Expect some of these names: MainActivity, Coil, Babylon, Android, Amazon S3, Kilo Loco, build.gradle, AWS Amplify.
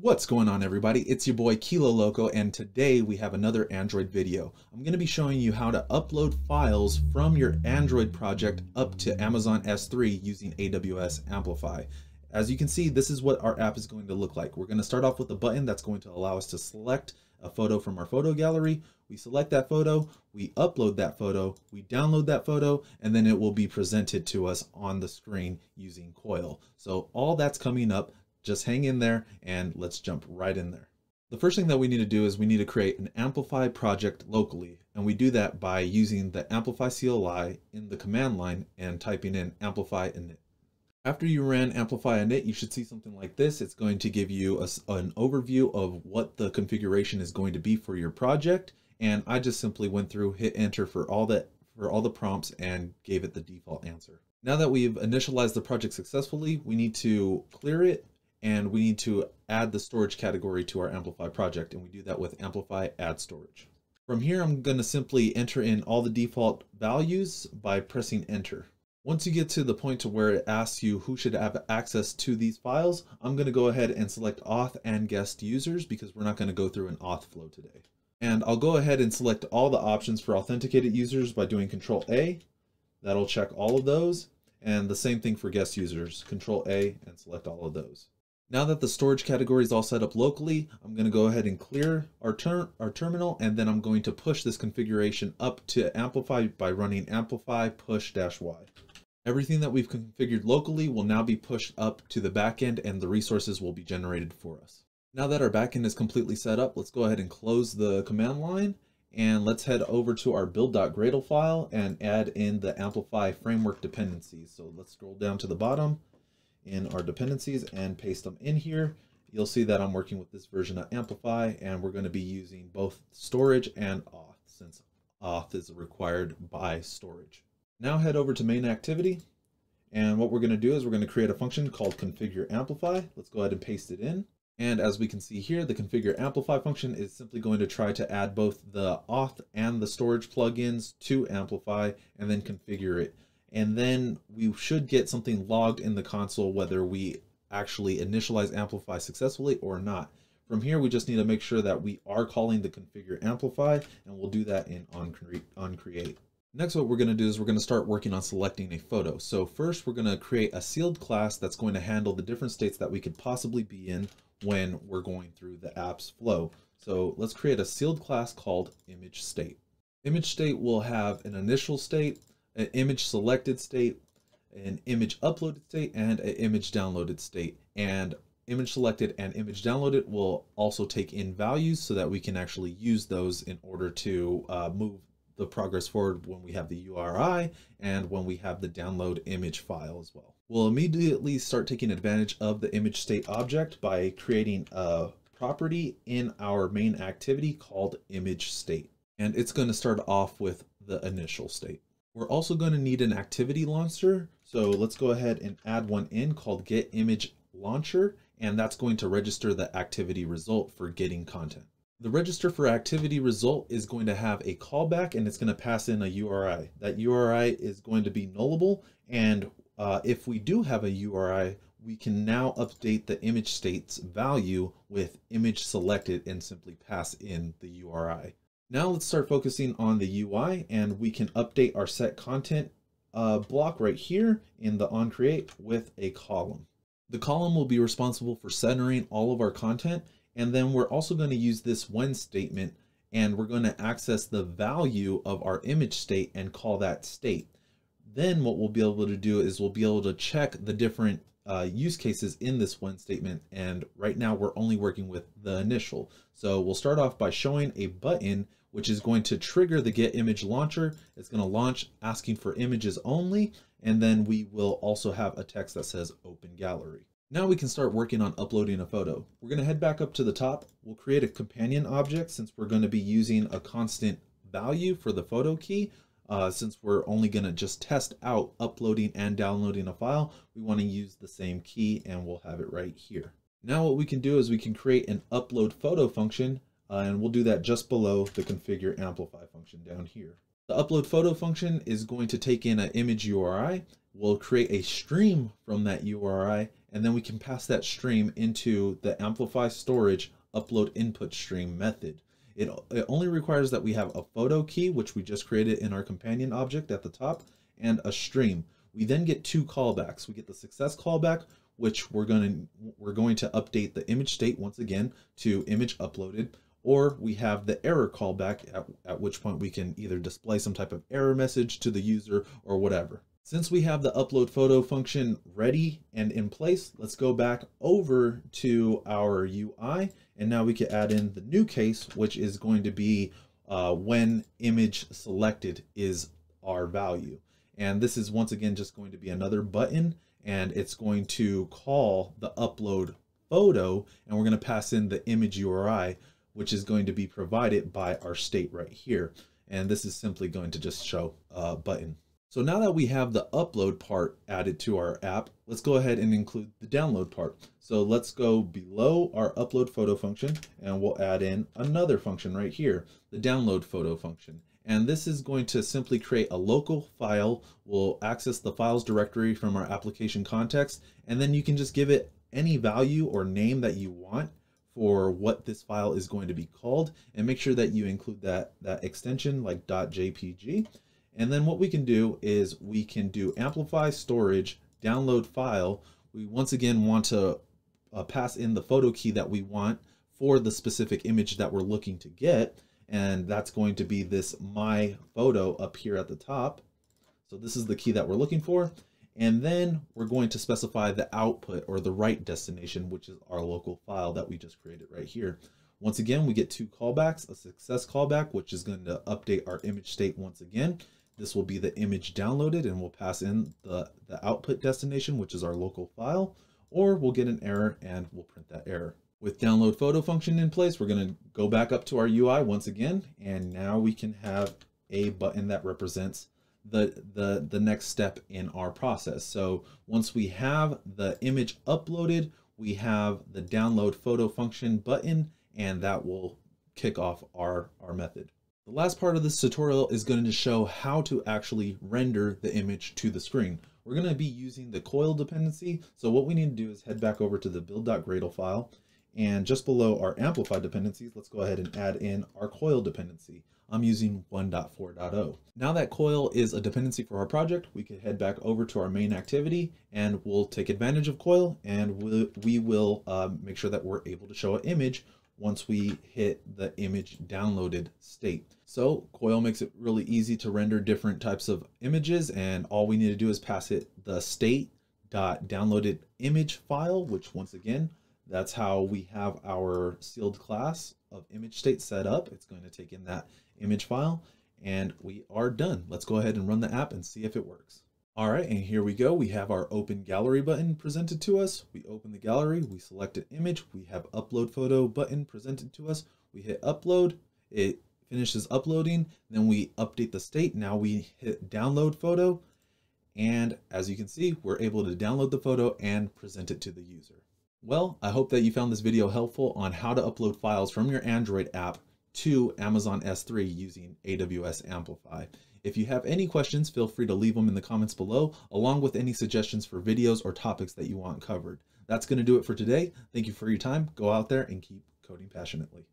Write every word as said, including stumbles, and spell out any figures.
What's going on, everybody? It's your boy Kilo Loco, and today we have another Android video. I'm going to be showing you how to upload files from your Android project up to Amazon S three using A W S Amplify. As you can see, this is what our app is going to look like. We're going to start off with a button that's going to allow us to select a photo from our photo gallery. We select that photo, we upload that photo, we download that photo, and then it will be presented to us on the screen using Coil. So all that's coming up. Just hang in there and let's jump right in there. The first thing that we need to do is we need to create an Amplify project locally. And we do that by using the Amplify C L I in the command line and typing in Amplify init. After you ran Amplify init, you should see something like this. It's going to give you a, an overview of what the configuration is going to be for your project. And I just simply went through, hit enter for all the, for all the prompts and gave it the default answer. Now that we've initialized the project successfully, we need to clear it. And we need to add the storage category to our Amplify project. And we do that with Amplify add storage. From here, I'm going to simply enter in all the default values by pressing enter. Once you get to the point to where it asks you who should have access to these files, I'm going to go ahead and select auth and guest users because we're not going to go through an auth flow today. And I'll go ahead and select all the options for authenticated users by doing control A. That'll check all of those. And the same thing for guest users, control A and select all of those. Now that the storage category is all set up locally, I'm going to go ahead and clear our, ter our terminal, and then I'm going to push this configuration up to Amplify by running Amplify push-y. Everything that we've configured locally will now be pushed up to the backend, and the resources will be generated for us. Now that our backend is completely set up, let's go ahead and close the command line, and let's head over to our build.gradle file and add in the Amplify framework dependencies. So let's scroll down to the bottom in our dependencies and paste them in here. You'll see that I'm working with this version of Amplify, and we're going to be using both storage and auth, since auth is required by storage. Now head over to MainActivity, and what we're going to do is we're going to create a function called configure amplify. Let's go ahead and paste it in. And as we can see here, the configure amplify function is simply going to try to add both the auth and the storage plugins to Amplify and then configure it. And then we should get something logged in the console whether we actually initialize Amplify successfully or not. From here, we just need to make sure that we are calling the configure amplify, and we'll do that in onCreate. Next, what we're going to do is we're going to start working on selecting a photo. So first, we're going to create a sealed class that's going to handle the different states that we could possibly be in when we're going through the app's flow. So let's create a sealed class called image state. Image state will have an initial state, an image selected state, an image uploaded state, and an image downloaded state. And image selected and image downloaded will also take in values so that we can actually use those in order to uh, move the progress forward when we have the U R I and when we have the download image file as well. We'll immediately start taking advantage of the image state object by creating a property in our main activity called image state. And it's going to start off with the initial state. We're also going to need an activity launcher. So let's go ahead and add one in called get image launcher, and that's going to register the activity result for getting content. The register for activity result is going to have a callback, and it's going to pass in a U R I. That U R I is going to be nullable, and uh, if we do have a U R I, we can now update the image state's value with image selected and simply pass in the U R I. Now let's start focusing on the U I, and we can update our set content uh, block right here in the onCreate with a column. The column will be responsible for centering all of our content, and then we're also going to use this when statement, and we're going to access the value of our image state and call that state. Then what we'll be able to do is we'll be able to check the different Uh, use cases in this when statement, and right now we're only working with the initial. So we'll start off by showing a button which is going to trigger the get image launcher. It's going to launch asking for images only, and then we will also have a text that says open gallery. Now we can start working on uploading a photo. We're going to head back up to the top. We'll create a companion object since we're going to be using a constant value for the photo key. Uh, since we're only going to just test out uploading and downloading a file, we want to use the same key, and we'll have it right here. Now what we can do is we can create an upload photo function, uh, and we'll do that just below the configure amplify function down here. The upload photo function is going to take in an image U R I. We'll create a stream from that U R I, and then we can pass that stream into the Amplify storage upload input stream method. It, it only requires that we have a photo key, which we just created in our companion object at the top, and a stream. We then get two callbacks. We get the success callback, which we're going to, we're going to update the image state once again to image uploaded, or we have the error callback, at, at which point we can either display some type of error message to the user or whatever. Since we have the upload photo function ready and in place, let's go back over to our U I, and now we can add in the new case, which is going to be uh, when image selected is our value. And this is once again just going to be another button, and it's going to call the upload photo, and we're going to pass in the image U R I, which is going to be provided by our state right here. And this is simply going to just show a button. So now that we have the upload part added to our app, let's go ahead and include the download part. So let's go below our upload photo function, and we'll add in another function right here, the download photo function. And this is going to simply create a local file. We'll access the files directory from our application context, and then you can just give it any value or name that you want for what this file is going to be called, and make sure that you include that, that extension like .jpg. And then what we can do is we can do amplify storage download file. We once again want to uh, pass in the photo key that we want for the specific image that we're looking to get. And that's going to be this my photo up here at the top. So this is the key that we're looking for. And then we're going to specify the output or the write destination, which is our local file that we just created right here. Once again, we get two callbacks, a success callback, which is going to update our image state once again. This will be the image downloaded, and we'll pass in the, the output destination, which is our local file, or we'll get an error and we'll print that error. With download photo function in place, we're gonna go back up to our U I once again, and now we can have a button that represents the, the, the next step in our process. So once we have the image uploaded, we have the download photo function button, and that will kick off our, our method. The last part of this tutorial is going to show how to actually render the image to the screen. We're going to be using the Coil dependency. So what we need to do is head back over to the build.gradle file, and just below our Amplify dependencies, let's go ahead and add in our Coil dependency. I'm using one point four point zero. Now that Coil is a dependency for our project, we can head back over to our main activity, and we'll take advantage of Coil, and we'll, we will uh, make sure that we're able to show an image once we hit the image downloaded state. So Coil makes it really easy to render different types of images, and all we need to do is pass it the state.downloaded image file, which once again, that's how we have our sealed class of image state set up. It's going to take in that image file, and we are done. Let's go ahead and run the app and see if it works. All right, and here we go. We have our open gallery button presented to us. We open the gallery, we select an image, we have upload photo button presented to us. We hit upload, it finishes uploading, then we update the state. Now we hit download photo, and as you can see, we're able to download the photo and present it to the user. Well, I hope that you found this video helpful on how to upload files from your Android app to Amazon S three using A W S Amplify. If you have any questions, feel free to leave them in the comments below, along with any suggestions for videos or topics that you want covered. That's going to do it for today. Thank you for your time. Go out there and keep coding passionately.